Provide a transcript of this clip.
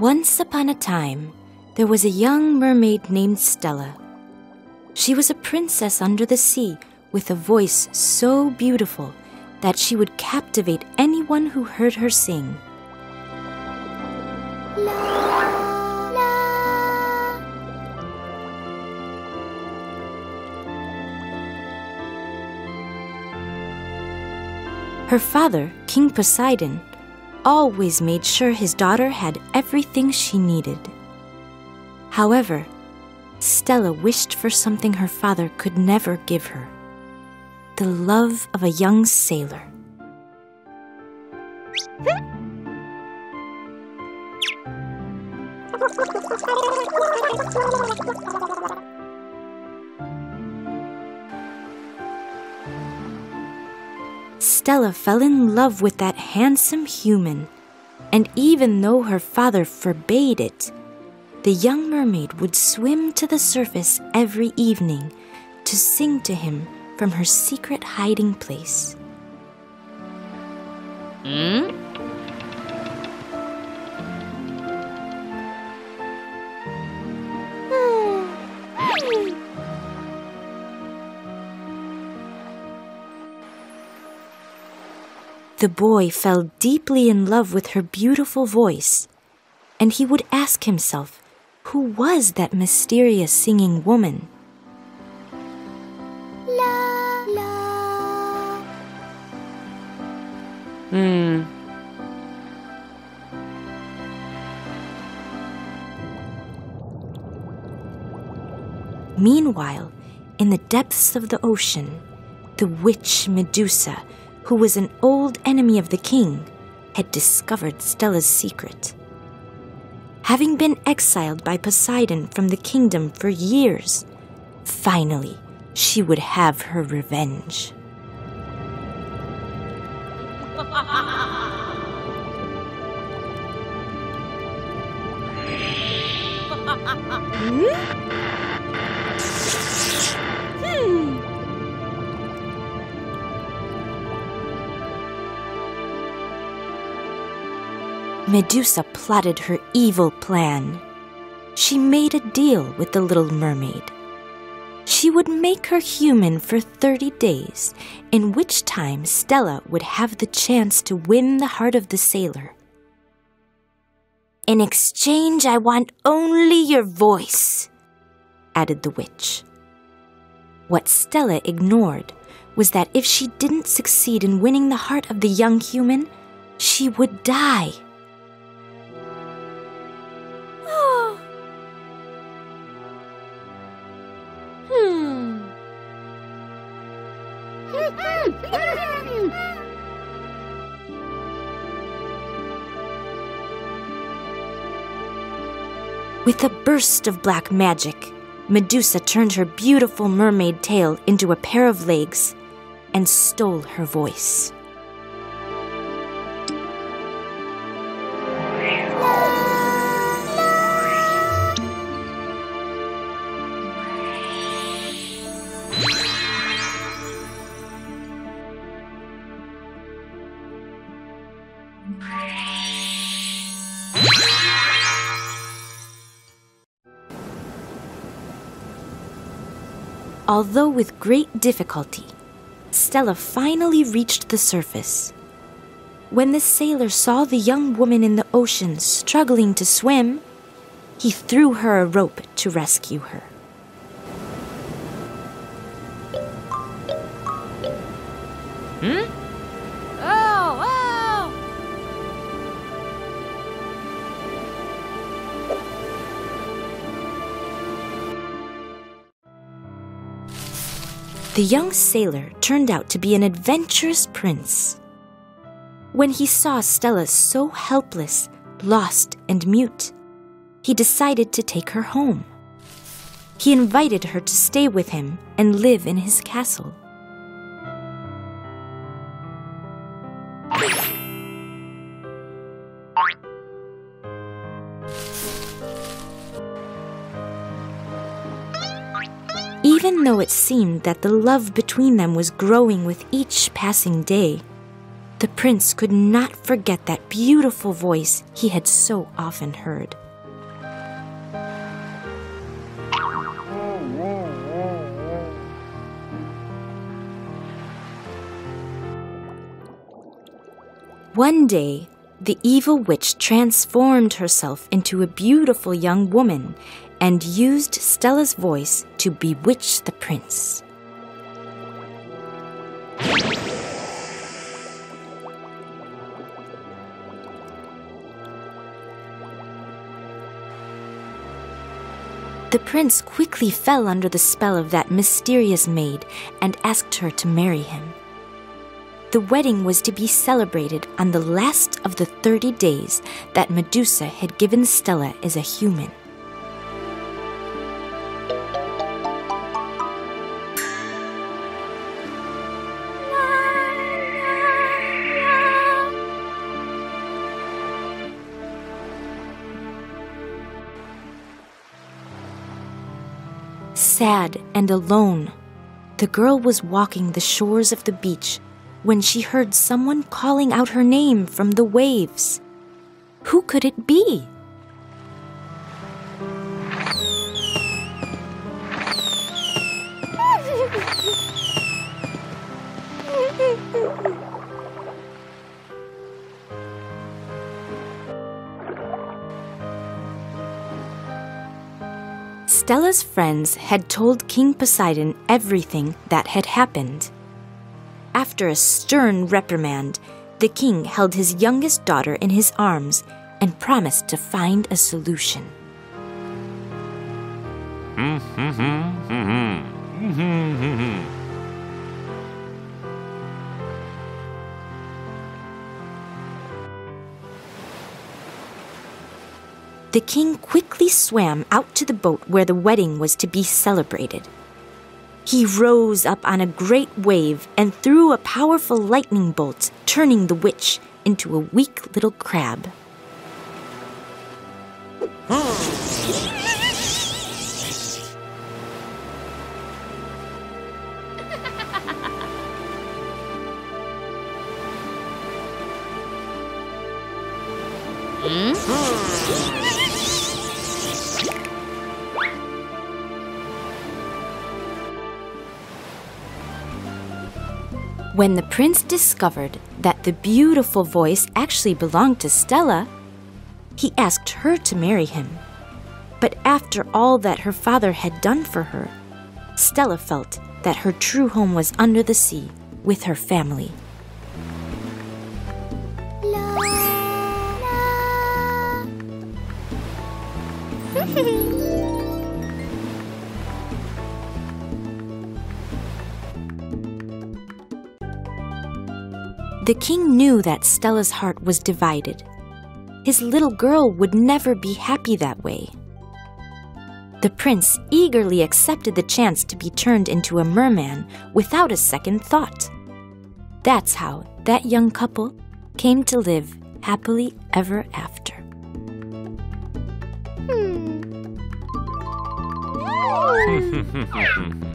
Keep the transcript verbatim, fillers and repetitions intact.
Once upon a time, there was a young mermaid named Stella. She was a princess under the sea with a voice so beautiful that she would captivate anyone who heard her sing. La, la. Her father, King Poseidon, always made sure his daughter had everything she needed. However, Stella wished for something her father could never give her: the love of a young sailor. Stella fell in love with that handsome human, and even though her father forbade it, the young mermaid would swim to the surface every evening to sing to him from her secret hiding place. Hmm? The boy fell deeply in love with her beautiful voice, and he would ask himself, who was that mysterious singing woman? La, la. Hmm. Meanwhile, in the depths of the ocean, the witch Medusa, who was an old enemy of the king, had discovered Stella's secret. Having been exiled by Poseidon from the kingdom for years, finally, she would have her revenge. Hmm? Hmm. Medusa plotted her evil plan. She made a deal with the little mermaid. She would make her human for thirty days, in which time Stella would have the chance to win the heart of the sailor. "In exchange, I want only your voice," added the witch. What Stella ignored was that if she didn't succeed in winning the heart of the young human, she would die. With a burst of black magic, Medusa turned her beautiful mermaid tail into a pair of legs and stole her voice. Although with great difficulty, Stella finally reached the surface. When the sailor saw the young woman in the ocean struggling to swim, he threw her a rope to rescue her. Hmm? The young sailor turned out to be an adventurous prince. When he saw Stella so helpless, lost, and mute, he decided to take her home. He invited her to stay with him and live in his castle. Even though it seemed that the love between them was growing with each passing day, The prince could not forget that beautiful voice he had so often heard. One day, the evil witch transformed herself into a beautiful young woman and used Stella's voice to bewitch the prince. The prince quickly fell under the spell of that mysterious maid and asked her to marry him. The wedding was to be celebrated on the last of the thirty days that Medusa had given Stella as a human. Sad and alone, the girl was walking the shores of the beach when she heard someone calling out her name from the waves. Who could it be? Stella's friends had told King Poseidon everything that had happened. After a stern reprimand, the king held his youngest daughter in his arms and promised to find a solution. The king quickly swam out to the boat where the wedding was to be celebrated. He rose up on a great wave and threw a powerful lightning bolt, turning the witch into a weak little crab. When the prince discovered that the beautiful voice actually belonged to Stella, he asked her to marry him. But after all that her father had done for her, Stella felt that her true home was under the sea with her family. La, la. The king knew that Stella's heart was divided. His little girl would never be happy that way. The prince eagerly accepted the chance to be turned into a merman without a second thought. That's how that young couple came to live happily ever after. Hmm.